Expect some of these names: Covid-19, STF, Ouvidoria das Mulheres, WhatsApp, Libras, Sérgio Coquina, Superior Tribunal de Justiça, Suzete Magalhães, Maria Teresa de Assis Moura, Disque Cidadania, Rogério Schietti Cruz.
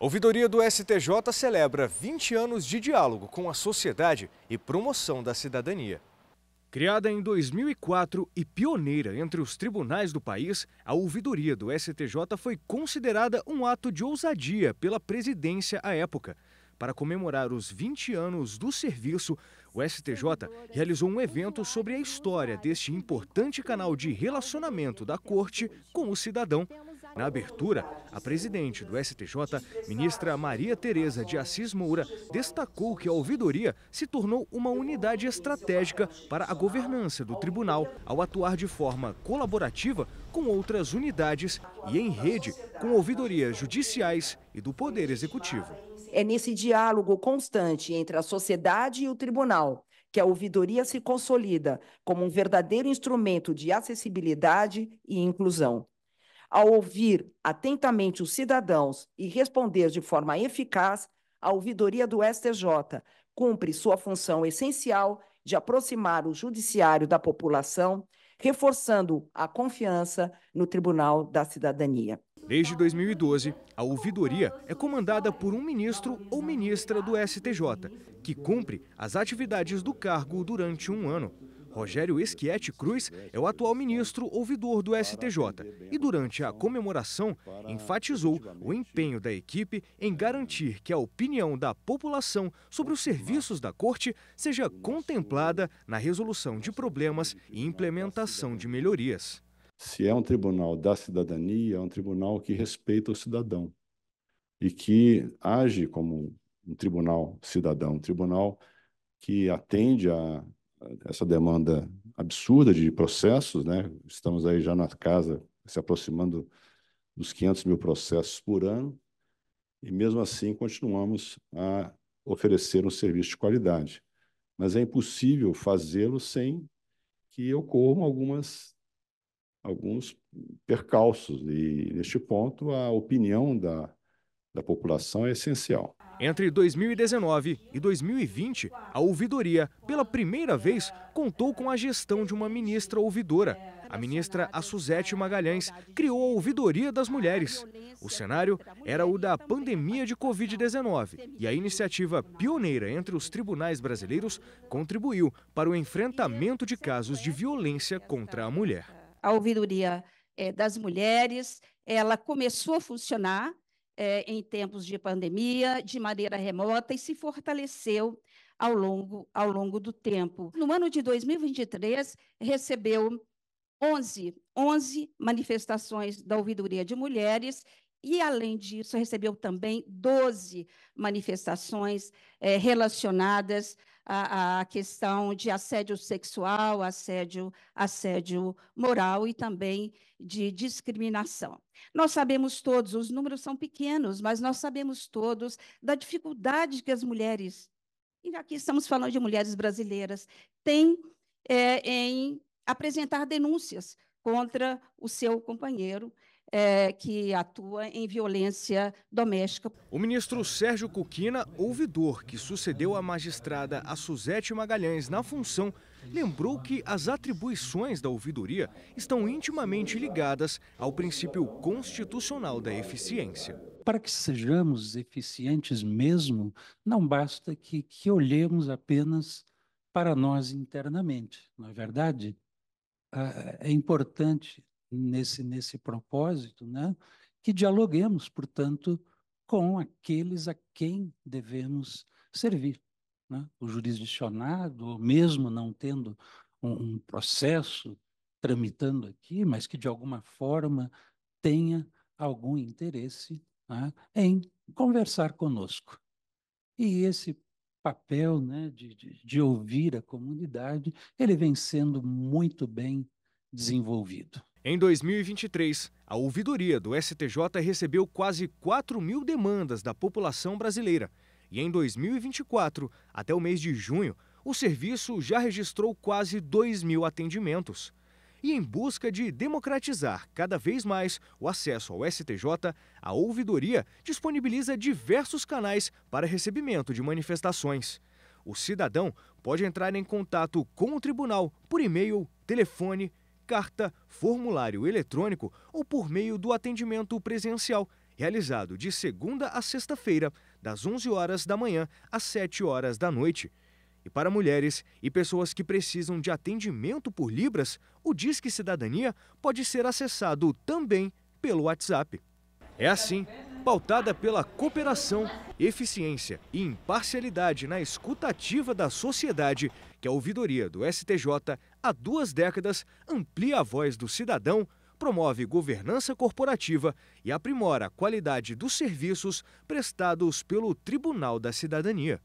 Ouvidoria do STJ celebra 20 anos de diálogo com a sociedade e promoção da cidadania. Criada em 2004 e pioneira entre os tribunais do país, a ouvidoria do STJ foi considerada um ato de ousadia pela presidência à época. Para comemorar os 20 anos do serviço, o STJ realizou um evento sobre a história deste importante canal de relacionamento da Corte com o cidadão. Na abertura, a presidente do STJ, ministra Maria Teresa de Assis Moura, destacou que a ouvidoria se tornou uma unidade estratégica para a governança do tribunal, ao atuar de forma colaborativa com outras unidades e em rede com ouvidorias judiciais e do Poder Executivo. É nesse diálogo constante entre a sociedade e o tribunal que a ouvidoria se consolida como um verdadeiro instrumento de acessibilidade e inclusão. Ao ouvir atentamente os cidadãos e responder de forma eficaz, a ouvidoria do STJ cumpre sua função essencial de aproximar o judiciário da população, reforçando a confiança no Tribunal da Cidadania. Desde 2012, a ouvidoria é comandada por um ministro ou ministra do STJ, que cumpre as atividades do cargo durante um ano. Rogério Schietti Cruz é o atual ministro ouvidor do STJ e, durante a comemoração, enfatizou o empenho da equipe em garantir que a opinião da população sobre os serviços da Corte seja contemplada na resolução de problemas e implementação de melhorias. Se é um tribunal da cidadania, é um tribunal que respeita o cidadão e que age como um tribunal cidadão, um tribunal que atende a essa demanda absurda de processos, né? Estamos aí já na casa, se aproximando dos 500 mil processos por ano, e mesmo assim continuamos a oferecer um serviço de qualidade. Mas é impossível fazê-lo sem que ocorram alguns percalços, e neste ponto a opinião da população é essencial. Entre 2019 e 2020, a ouvidoria, pela primeira vez, contou com a gestão de uma ministra ouvidora. A ministra Suzete Magalhães criou a Ouvidoria das Mulheres. O cenário era o da pandemia de Covid-19 e a iniciativa pioneira entre os tribunais brasileiros contribuiu para o enfrentamento de casos de violência contra a mulher. A Ouvidoria das Mulheres, ela começou a funcionar em tempos de pandemia, de maneira remota, e se fortaleceu ao longo do tempo. No ano de 2023, recebeu 11 manifestações da Ouvidoria de Mulheres e, além disso, recebeu também 12 manifestações relacionadas à questão de assédio sexual, assédio moral e também de discriminação. Nós sabemos todos, os números são pequenos, mas nós sabemos todos da dificuldade que as mulheres, e aqui estamos falando de mulheres brasileiras, têm em apresentar denúncias contra o seu companheiro que atua em violência doméstica. O ministro Sérgio Coquina, ouvidor que sucedeu a magistrada Suzete Magalhães na função, lembrou que as atribuições da ouvidoria estão intimamente ligadas ao princípio constitucional da eficiência. Para que sejamos eficientes mesmo, não basta que olhemos apenas para nós internamente, não é verdade? É importante nesse propósito, né, que dialoguemos, portanto, com aqueles a quem devemos servir, né? O jurisdicionado, ou mesmo não tendo um processo tramitando aqui, mas que de alguma forma tenha algum interesse, né, em conversar conosco. E esse papel, né, de ouvir a comunidade, ele vem sendo muito bem desenvolvido. Em 2023, a ouvidoria do STJ recebeu quase 4 mil demandas da população brasileira. E em 2024, até o mês de junho, o serviço já registrou quase 2 mil atendimentos. E em busca de democratizar cada vez mais o acesso ao STJ, a ouvidoria disponibiliza diversos canais para recebimento de manifestações. O cidadão pode entrar em contato com o tribunal por e-mail, telefone, carta, formulário eletrônico ou por meio do atendimento presencial realizado de segunda a sexta-feira, das 11 horas da manhã às 7 horas da noite. E para mulheres e pessoas que precisam de atendimento por Libras, o Disque Cidadania pode ser acessado também pelo WhatsApp. É assim, pautada pela cooperação, eficiência e imparcialidade na escutativa da sociedade, que a ouvidoria do STJ, há 2 décadas, amplia a voz do cidadão, promove governança corporativa e aprimora a qualidade dos serviços prestados pelo Tribunal da Cidadania.